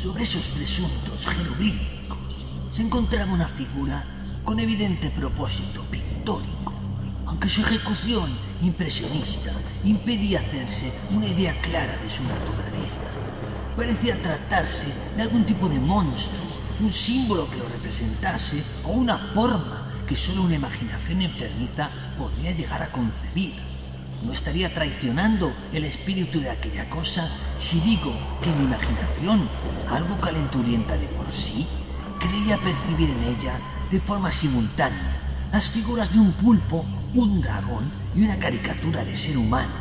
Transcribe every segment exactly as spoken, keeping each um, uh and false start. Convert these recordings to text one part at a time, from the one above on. Sobre esos presuntos jeroglíficos se encontraba una figura con evidente propósito pictórico, aunque su ejecución impresionista impedía hacerse una idea clara de su naturaleza. Parecía tratarse de algún tipo de monstruo, un símbolo que lo representase o una forma que solo una imaginación enfermiza podría llegar a concebir. No estaría traicionando el espíritu de aquella cosa si digo que mi imaginación, algo calenturienta de por sí, creía percibir en ella de forma simultánea las figuras de un pulpo, un dragón y una caricatura de ser humano.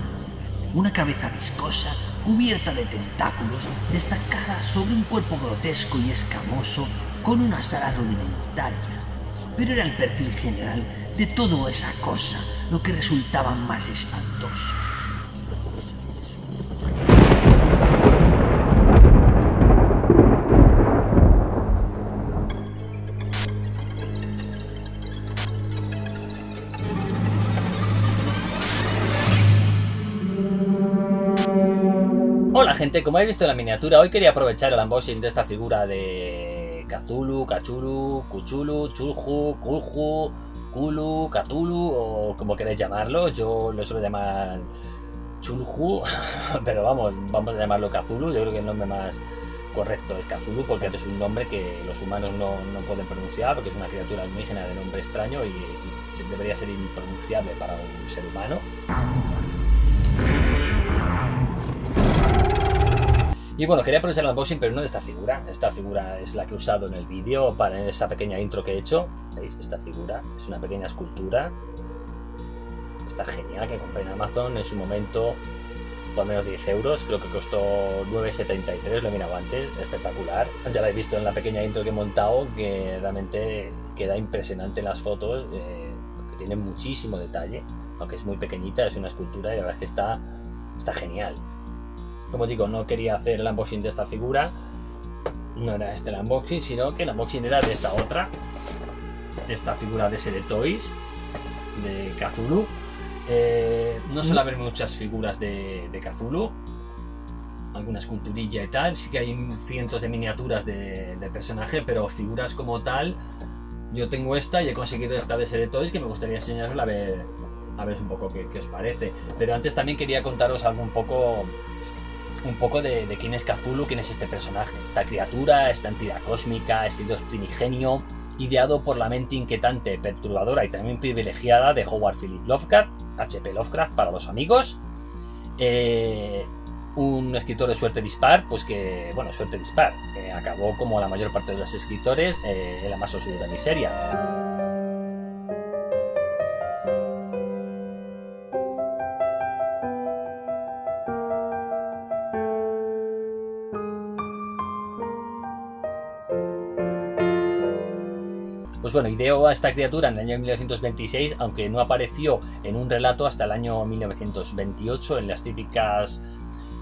Una cabeza viscosa, cubierta de tentáculos, destacada sobre un cuerpo grotesco y escamoso con una sala rudimentaria. Pero era el perfil general de toda esa cosa lo que resultaba más espantoso. Hola gente, como habéis visto en la miniatura, hoy quería aprovechar el unboxing de esta figura de Cthulhu, Cachulu, Cuchulu, Chulhu, Kulhu, Kulu, Cthulhu o como queréis llamarlo. Yo lo suelo llamar Chulhu, pero vamos, vamos a llamarlo Cthulhu. Yo creo que el nombre más correcto es Cthulhu porque es un nombre que los humanos no, no pueden pronunciar porque es una criatura alienígena de nombre extraño y debería ser impronunciable para un ser humano. Y bueno, quería aprovechar el unboxing, pero no de esta figura. Esta figura es la que he usado en el vídeo para esa pequeña intro que he hecho. ¿Veis? Esta figura es una pequeña escultura. Está genial, que compré en Amazon en su momento por menos de diez euros. Creo que costó nueve setenta y tres, lo he mirado antes. Espectacular. Ya la he visto en la pequeña intro que he montado, que realmente queda impresionante en las fotos, eh, porque tiene muchísimo detalle. Aunque es muy pequeñita, es una escultura y la verdad es que está, está genial. Como digo, no quería hacer el unboxing de esta figura, no era este el unboxing, sino que el unboxing era de esta otra, de esta figura de S D Toys, de Cthulhu. Eh, no suele haber muchas figuras de, de Cthulhu, alguna esculturilla y tal, sí que hay cientos de miniaturas de, de personaje, pero figuras como tal, yo tengo esta y he conseguido esta de S D Toys que me gustaría enseñarosla a ver, a ver un poco qué, qué os parece. Pero antes también quería contaros algo un poco... un poco de, de quién es Cthulhu, quién es este personaje, esta criatura, esta entidad cósmica, este dios primigenio, ideado por la mente inquietante, perturbadora y también privilegiada de Howard Philip Lovecraft, H P Lovecraft para los amigos, eh, un escritor de suerte dispar, pues que, bueno, suerte dispar, eh, acabó como la mayor parte de los escritores eh, en la más oscura miseria. Pues bueno, ideó a esta criatura en el año mil novecientos veintiséis, aunque no apareció en un relato hasta el año mil novecientos veintiocho en las típicas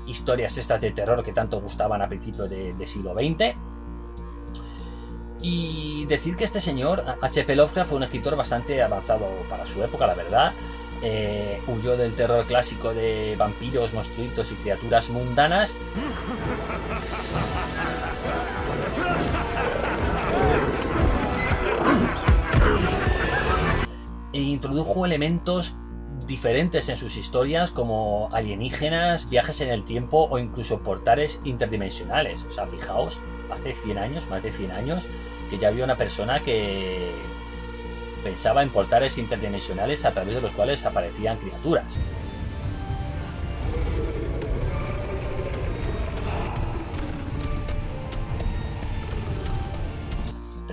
historias estas de terror que tanto gustaban a principios de, de siglo veinte. Y decir que este señor, H P Lovecraft, fue un escritor bastante avanzado para su época, la verdad. Eh, huyó del terror clásico de vampiros, monstruitos y criaturas mundanas. E introdujo elementos diferentes en sus historias como alienígenas, viajes en el tiempo o incluso portales interdimensionales. O sea, fijaos, hace cien años, más de cien años, que ya había una persona que pensaba en portales interdimensionales a través de los cuales aparecían criaturas.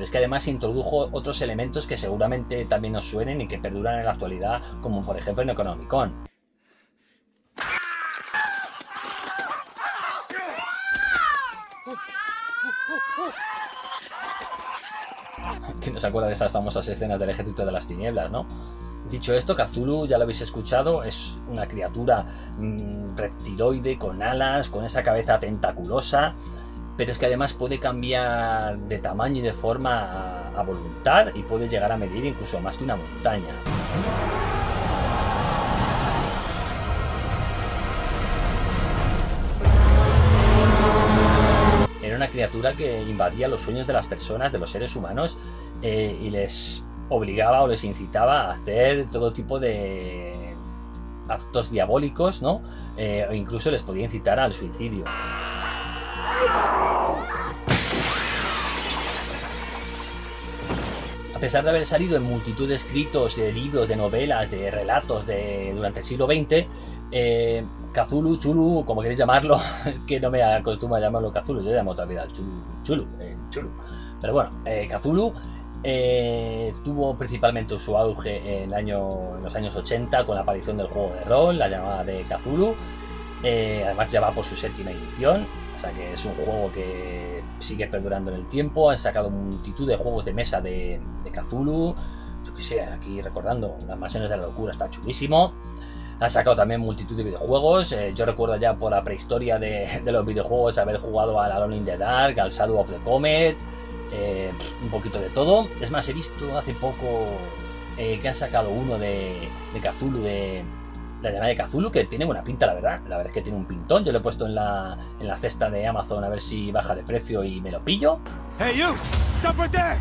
Es que además introdujo otros elementos que seguramente también nos suenen y que perduran en la actualidad, como por ejemplo en Economicon. ¿Quién nos acuerda de esas famosas escenas del Ejército de las Tinieblas, no? Dicho esto, Cthulhu, ya lo habéis escuchado, es una criatura mmm, reptiloide con alas, con esa cabeza tentaculosa. Pero es que además puede cambiar de tamaño y de forma a voluntad y puede llegar a medir incluso más que una montaña. criatura que invadía los sueños de las personas, de los seres humanos, eh, y les obligaba o les incitaba a hacer todo tipo de actos diabólicos, ¿no? Eh, o incluso les podía incitar al suicidio. A pesar de haber salido en multitud de escritos, de libros, de novelas, de relatos de, durante el siglo veinte, eh, Cthulhu, Chulu, como queréis llamarlo, es que no me acostumbro a llamarlo Cthulhu, yo le llamo toda la vida Chulu, Chulu, eh, Chulu. Pero bueno, eh, Cthulhu eh, tuvo principalmente su auge en, el año, en los años ochenta con la aparición del juego de rol, la llamada de Cthulhu, eh, además ya va por su séptima edición. Que es un juego que sigue perdurando en el tiempo. Han sacado multitud de juegos de mesa de, de Cthulhu. Yo que sé, aquí recordando, las Mansiones de la Locura está chulísimo. Han sacado también multitud de videojuegos. Eh, yo recuerdo ya por la prehistoria de, de los videojuegos haber jugado al Alone in the Dark, al Shadow of the Comet, eh, un poquito de todo. Es más, he visto hace poco eh, que han sacado uno de, de Cthulhu de... La llama de Cthulhu, que tiene buena pinta, la verdad. La verdad es que tiene un pintón. Yo lo he puesto en la, en la cesta de Amazon a ver si baja de precio y me lo pillo. Hey, you, stop right there.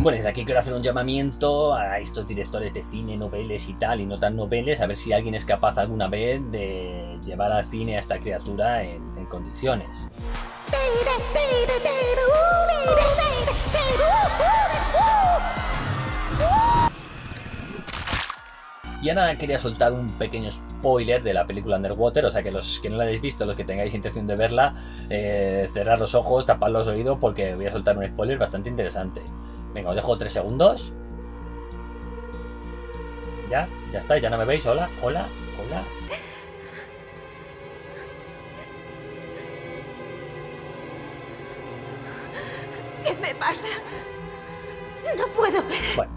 Bueno, desde aquí quiero hacer un llamamiento a estos directores de cine, noveles y tal, y no tan noveles, a ver si alguien es capaz alguna vez de llevar al cine a esta criatura en condiciones. Y ahora quería soltar un pequeño spoiler de la película Underwater, o sea que los que no la hayáis visto, los que tengáis intención de verla, eh, cerrad los ojos, tapad los oídos, porque voy a soltar un spoiler bastante interesante. Venga, os dejo tres segundos. Ya, ya está, ya no me veis. Hola, hola, hola. ¿Qué me pasa? No puedo ver. Bueno,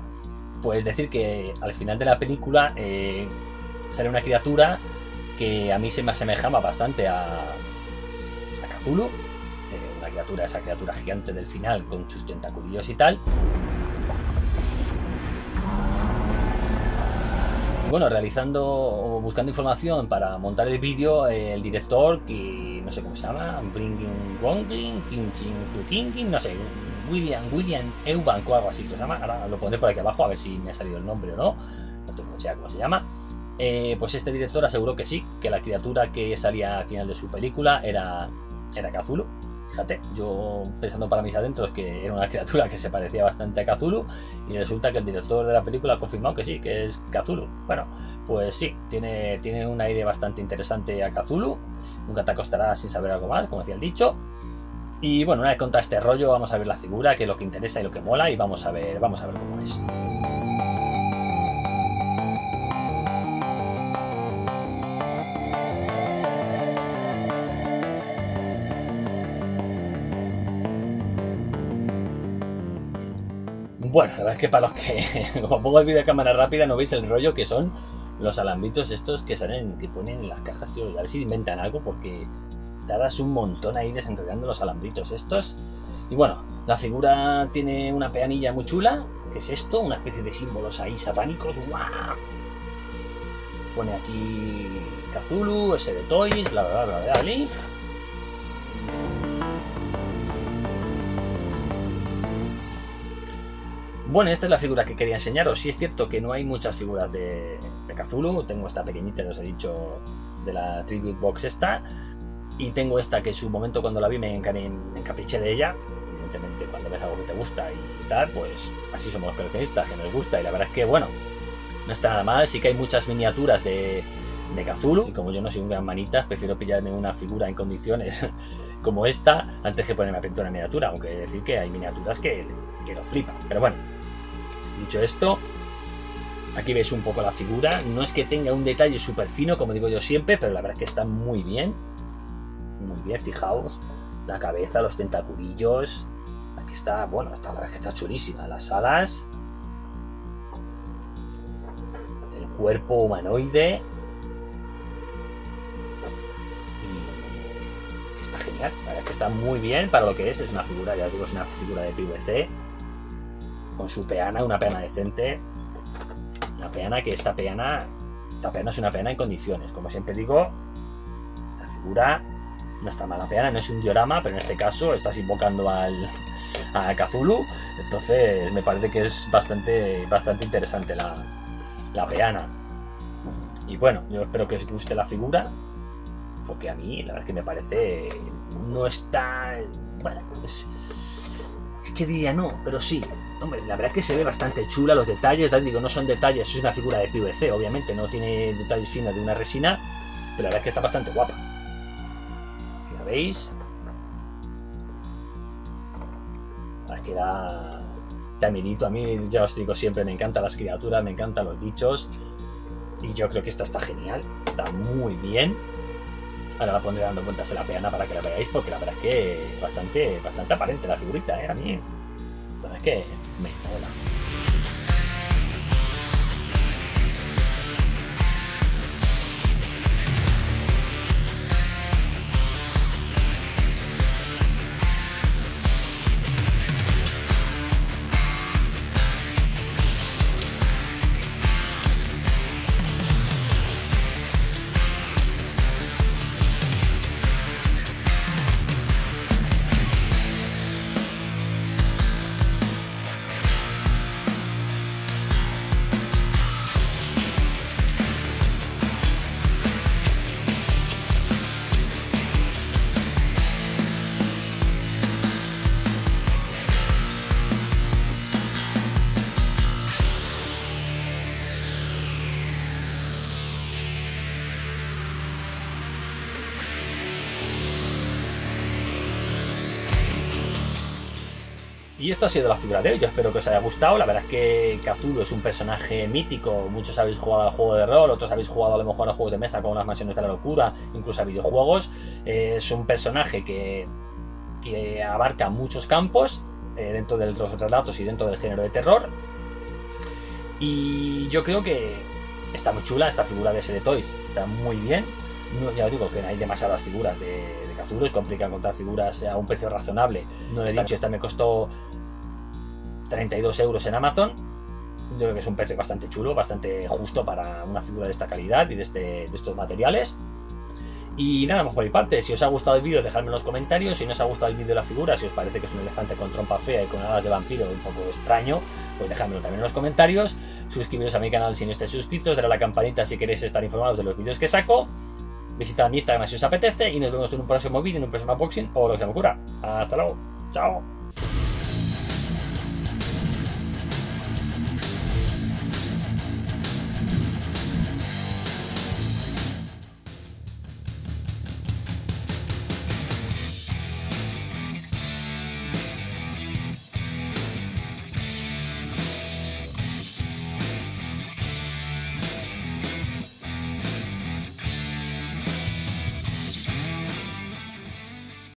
pues decir que al final de la película eh, sale una criatura que a mí se me asemejaba bastante a, a Cthulhu. Eh, una criatura, esa criatura gigante del final con sus tentaculillos y tal. Y bueno, realizando o buscando información para montar el vídeo, eh, el director, que no sé cómo se llama, Bringing Wongling, King King King King, no sé, William, William Eubank o algo así se llama. Ahora lo pondré por aquí abajo a ver si me ha salido el nombre o no, no tengo idea cómo se llama. Eh, pues este director aseguró que sí, que la criatura que salía al final de su película era, era Cthulhu. Fíjate, yo pensando para mis adentros que era una criatura que se parecía bastante a Cthulhu, y resulta que el director de la película ha confirmado que sí, que es Cthulhu. Bueno, pues sí, tiene, tiene un aire bastante interesante a Cthulhu. Nunca te acostarás sin saber algo más, como decía el dicho. Y bueno, una vez contado este rollo, vamos a ver la figura, que es lo que interesa y lo que mola, y vamos a ver, vamos a ver cómo es. Bueno, la verdad es que para los que, como pongo el vídeo de cámara rápida, no veis el rollo que son los alambitos estos que salen, que ponen en las cajas, tío. A ver si inventan algo, porque tardas un montón ahí desenrollando los alambritos estos. Y bueno, la figura tiene una peanilla muy chula, que es esto, una especie de símbolos ahí satánicos. ¡Guau! Pone aquí Cthulhu, S D Toys, bla bla bla bla bla. Bueno, esta es la figura que quería enseñaros. Sí es cierto que no hay muchas figuras de, de Cthulhu. Tengo esta pequeñita, ya os he dicho, de la Tribute Box esta. Y tengo esta que en su momento cuando la vi me, enca me encapriché de ella. Evidentemente cuando ves algo que te gusta y tal, pues así somos los coleccionistas, que nos gusta. Y la verdad es que, bueno, no está nada mal. Sí que hay muchas miniaturas de, de Cthulhu. Y como yo no soy un gran manitas, prefiero pillarme una figura en condiciones como esta antes que ponerme a pintar una miniatura. Aunque decir que hay miniaturas que, que lo flipas. Pero bueno. Dicho esto, aquí veis un poco la figura. No es que tenga un detalle súper fino, como digo yo siempre, pero la verdad es que está muy bien. Muy bien, fijaos. La cabeza, los tentaculillos. Aquí está, bueno, está, la verdad es que está chulísima. Las alas. El cuerpo humanoide. Y que está genial. La verdad es que está muy bien para lo que es. Es una figura, ya os digo, es una figura de P V C. con su peana, una peana decente, una peana que esta peana, esta peana es una peana en condiciones, como siempre digo, la figura no está mala, peana no es un diorama, pero en este caso estás invocando al a Cthulhu, entonces me parece que es bastante, bastante interesante la, la peana. Y bueno, yo espero que os guste la figura, porque a mí la verdad es que me parece, no está, bueno, es, es que diría no, pero sí, hombre, la verdad es que se ve bastante chula, los detalles, digo, no son detalles, es una figura de P V C, obviamente, no tiene detalles finos de una resina, pero la verdad es que está bastante guapa. ¿La veis? La verdad es que da, da miedito, a mí ya os digo siempre, me encantan las criaturas, me encantan los bichos, y yo creo que esta está genial, está muy bien. Ahora la pondré dando vueltas en la peana para que la veáis, porque la verdad es que es bastante, bastante aparente la figurita, ¿eh? A mí la verdad es que me mola. Y esto ha sido la figura de hoy, yo espero que os haya gustado, la verdad es que Cthulhu es un personaje mítico, muchos habéis jugado al juego de rol, otros habéis jugado a lo mejor a juegos de mesa como las Mansiones de la Locura, incluso a videojuegos, es un personaje que, que abarca muchos campos eh, dentro de los relatos y dentro del género de terror, y yo creo que está muy chula esta figura de S D Toys, está muy bien. No, ya os digo que hay demasiadas figuras de, de Cthulhu, es complicado encontrar figuras a un precio razonable. No he esta, dicho, esta me costó treinta y dos euros en Amazon. Yo creo que es un precio bastante chulo, bastante justo para una figura de esta calidad y de, este, de estos materiales. Y nada más por mi parte, si os ha gustado el vídeo dejadme en los comentarios, si no os ha gustado el vídeo de la figura, si os parece que es un elefante con trompa fea y con alas de vampiro un poco extraño, pues dejadmelo también en los comentarios. Suscribiros a mi canal si no estáis suscritos, dadle a la campanita si queréis estar informados de los vídeos que saco. Visitad mi Instagram si os apetece y nos vemos en un próximo vídeo, en un próximo unboxing o lo que se me ocurra. Hasta luego. Chao.